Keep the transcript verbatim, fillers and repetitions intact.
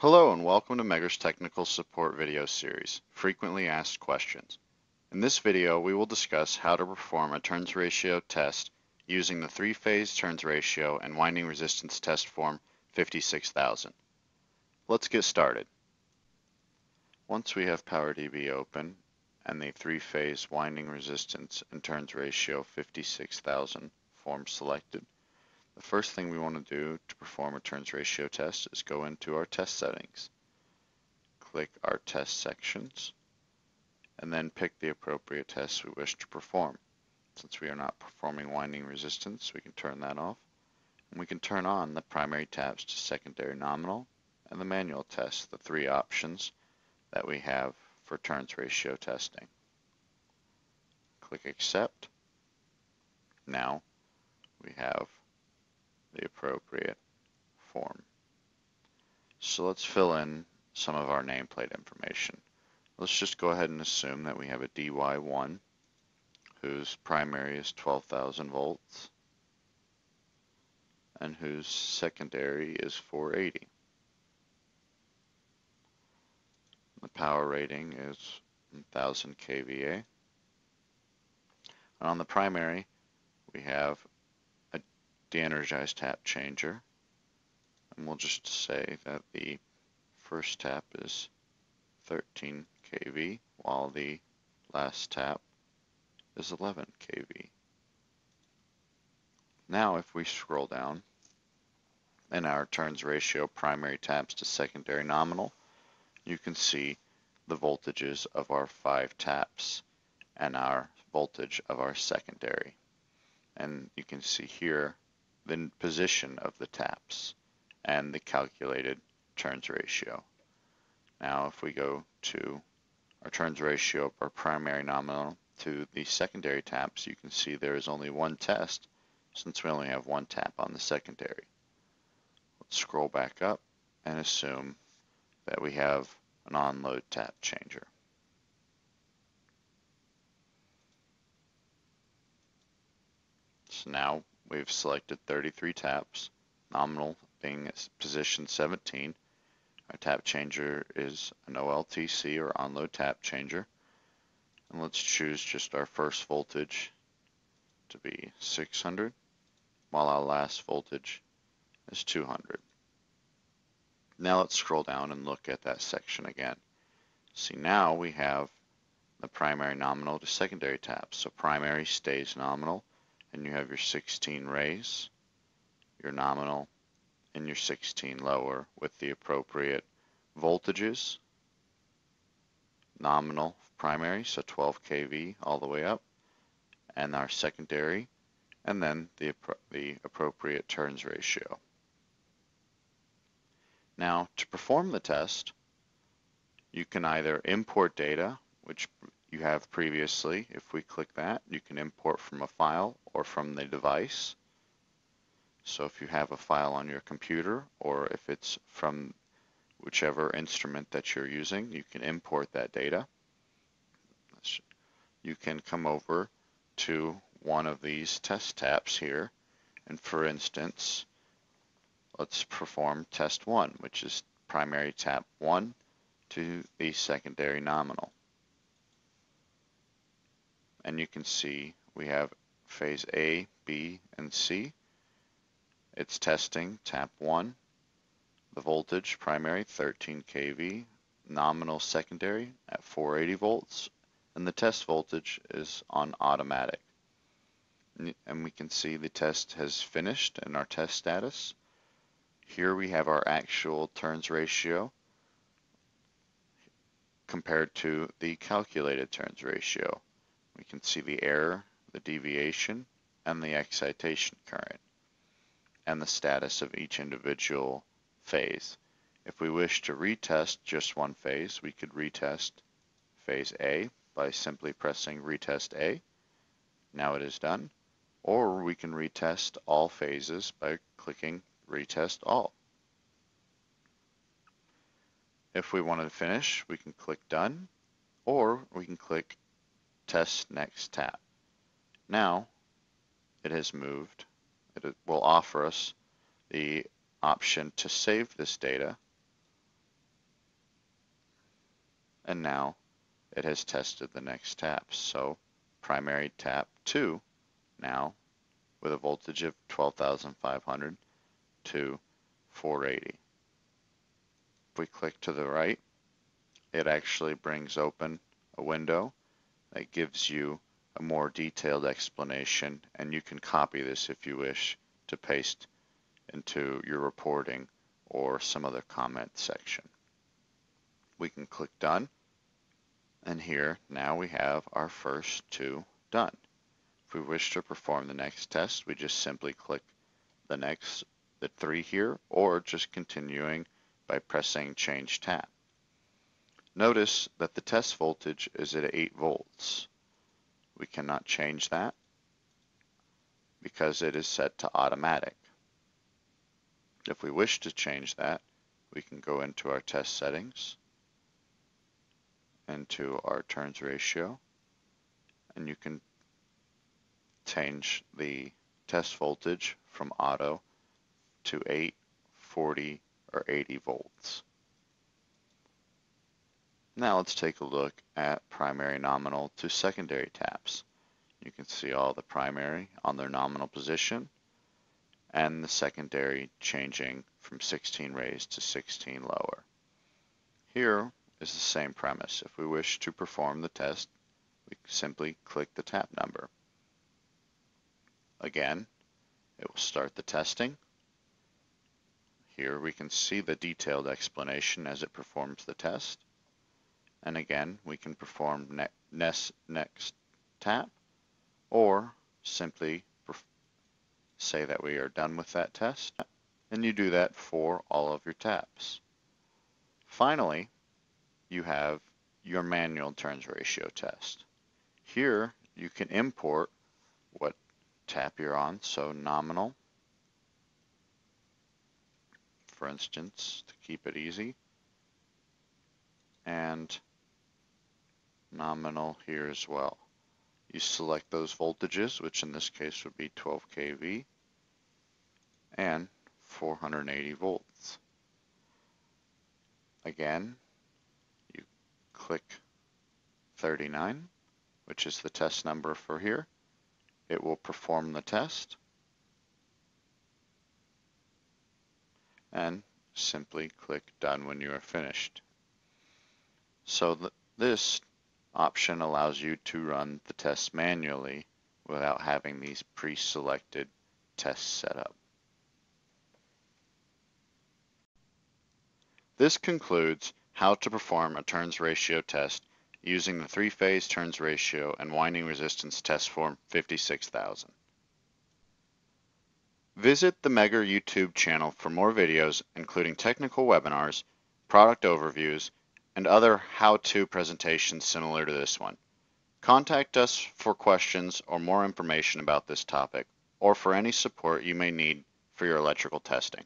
Hello and welcome to Megger's Technical Support video series, Frequently Asked Questions. In this video, we will discuss how to perform a turns ratio test using the three-phase turns ratio and winding resistance test form fifty-six thousand. Let's get started. Once we have PowerDB open and the three-phase winding resistance and turns ratio fifty-six thousand form selected, the first thing we want to do to perform a turns ratio test is go into our test settings, click our test sections, and then pick the appropriate tests we wish to perform. Since we are not performing winding resistance, we can turn that off, and we can turn on the primary tabs to secondary nominal and the manual test, the three options that we have for turns ratio testing. Click accept. Now we have the appropriate form. So let's fill in some of our nameplate information. Let's just go ahead and assume that we have a D Y one whose primary is twelve thousand volts and whose secondary is four eighty. The power rating is one thousand K V A. And on the primary, we have de-energized tap changer, and we'll just say that the first tap is thirteen K V while the last tap is eleven K V. Now if we scroll down in our turns ratio primary taps to secondary nominal, you can see the voltages of our five taps and our voltage of our secondary, and you can see here the position of the taps and the calculated turns ratio. Now if we go to our turns ratio, our primary nominal to the secondary taps, you can see there is only one test since we only have one tap on the secondary. Let's scroll back up and assume that we have an on-load tap changer. So now we've selected thirty-three taps, nominal being position seventeen. Our tap changer is an O L T C or on-load tap changer. And let's choose just our first voltage to be six hundred, while our last voltage is two hundred. Now let's scroll down and look at that section again. See, now we have the primary nominal to secondary taps. So primary stays nominal, and you have your sixteen raise, your nominal, and your sixteen lower with the appropriate voltages. Nominal primary, so twelve K V all the way up, and our secondary, and then the, the appropriate turns ratio. Now, to perform the test, you can either import data, which you have previously. If we click that, you can import from a file or from the device. So if you have a file on your computer, or if it's from whichever instrument that you're using, you can import that data. You can come over to one of these test tabs here, and for instance, let's perform test one, which is primary tap one to the secondary nominal. And you can see we have phase A, B, and C. It's testing tap one, the voltage primary thirteen K V, nominal secondary at four eighty volts, and the test voltage is on automatic. And we can see the test has finished in our test status. Here we have our actual turns ratio compared to the calculated turns ratio. We can see the error, the deviation, and the excitation current, and the status of each individual phase. If we wish to retest just one phase, we could retest phase A by simply pressing retest A. Now it is done. Or we can retest all phases by clicking retest all. If we want to finish, we can click done, or we can click test next tap. Now it has moved. It will offer us the option to save this data and now it has tested the next tap. So primary tap two now with a voltage of twelve thousand five hundred to four eighty. If we click to the right, it actually brings open a window that gives you a more detailed explanation, and you can copy this if you wish to paste into your reporting or some other comment section. We can click done, and here now we have our first two done. If we wish to perform the next test, we just simply click the next the three here, or just continuing by pressing change tab. Notice that the test voltage is at eight volts. We cannot change that because it is set to automatic. If we wish to change that, we can go into our test settings, into our turns ratio, and you can change the test voltage from auto to eight, forty, or eighty volts. Now let's take a look at primary nominal to secondary taps. You can see all the primary on their nominal position and the secondary changing from sixteen raised to sixteen lower. Here is the same premise. If we wish to perform the test, we simply click the tap number. Again, it will start the testing. Here we can see the detailed explanation as it performs the test. And again, we can perform ne next, next tap, or simply say that we are done with that test. And you do that for all of your taps. Finally, you have your manual turns ratio test. Here, you can import what tap you're on, so nominal, for instance, to keep it easy, and nominal here as well. You select those voltages, which in this case would be twelve k V and four hundred eighty volts. Again, you click thirty-nine, which is the test number for here. It will perform the test and simply click done when you are finished. So th this option allows you to run the test manually without having these pre-selected tests set up. This concludes how to perform a turns ratio test using the three-phase turns ratio and winding resistance test form fifty-six thousand. Visit the Megger YouTube channel for more videos, including technical webinars, product overviews, and other how-to presentations similar to this one. Contact us for questions or more information about this topic, or for any support you may need for your electrical testing.